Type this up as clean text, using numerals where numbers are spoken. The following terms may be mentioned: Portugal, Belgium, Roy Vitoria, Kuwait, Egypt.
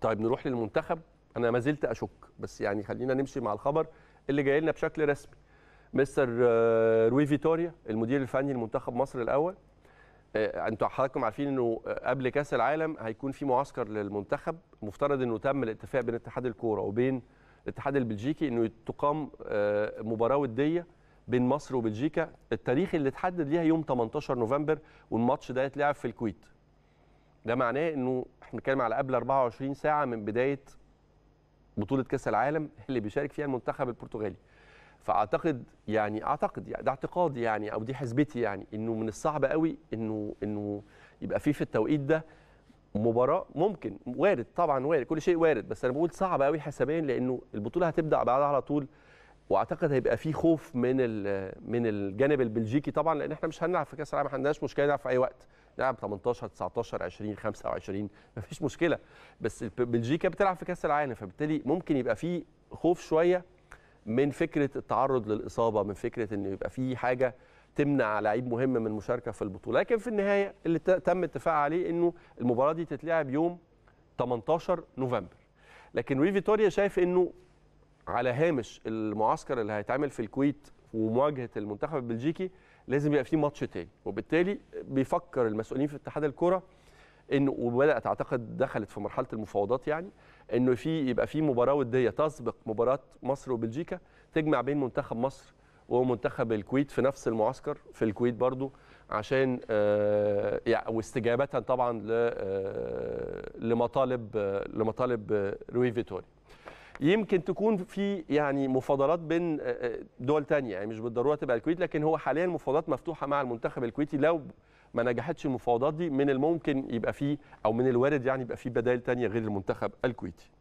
طيب نروح للمنتخب. انا ما زلت اشك، بس يعني خلينا نمشي مع الخبر اللي جاي لنا بشكل رسمي. مستر روي فيتوريا المدير الفني لمنتخب مصر الاول، انتوا حضراتكم عارفين انه قبل كاس العالم هيكون في معسكر للمنتخب، مفترض انه تم الاتفاق بين اتحاد الكوره وبين الاتحاد البلجيكي انه تقام مباراه وديه بين مصر وبلجيكا. التاريخ اللي اتحدد ليها يوم 18 نوفمبر، والماتش ده هيتلعب في الكويت. ده معناه انه احنا بنتكلم على قبل 24 ساعه من بدايه بطوله كاس العالم اللي بيشارك فيها المنتخب البرتغالي. فاعتقد يعني ده اعتقادي يعني او دي حسبتي يعني انه من الصعب قوي انه يبقى في التوقيت ده مباراه. ممكن وارد، طبعا وارد، كل شيء وارد، بس انا بقول صعب قوي حسابيا لانه البطوله هتبدا بعدها على طول. واعتقد هيبقى في خوف من الجانب البلجيكي طبعا، لان احنا مش هنلعب في كاس العالم، ما عندناش مشكله نلعب في اي وقت، نلعب 18 19 20 25 ما فيش مشكله، بس بلجيكا بتلعب في كاس العالم، فبالتالي ممكن يبقى في خوف شويه من فكره التعرض للاصابه، من فكره ان يبقى في حاجه تمنع لعيب مهم من المشاركه في البطوله. لكن في النهايه اللي تم اتفاق عليه انه المباراه دي تتلعب يوم 18 نوفمبر. لكن روي فيتوريا شايف انه على هامش المعسكر اللي هيتعمل في الكويت ومواجهه المنتخب البلجيكي لازم يبقى في ماتش تاني، وبالتالي بيفكر المسؤولين في اتحاد الكره انه، وبدات اعتقد دخلت في مرحله المفاوضات يعني، انه يبقى في مباراه وديه تسبق مباراه مصر وبلجيكا، تجمع بين منتخب مصر ومنتخب الكويت في نفس المعسكر في الكويت برضو، عشان واستجابه طبعا لمطالب روي فيتوريا. يمكن تكون في يعني مفاضلات بين دول تانية، يعني مش بالضروره تبقى الكويت، لكن هو حاليا المفاوضات مفتوحه مع المنتخب الكويتي. لو ما نجحتش المفاوضات دي، من الممكن يبقى فيه، او من الوارد يعني يبقى فيه بدائل تانية غير المنتخب الكويتي.